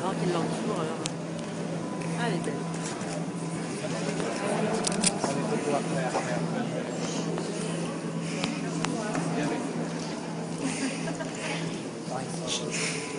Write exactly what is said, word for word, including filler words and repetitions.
gras qui l'entoure. Alors... Ah, elle est belle. Thanks.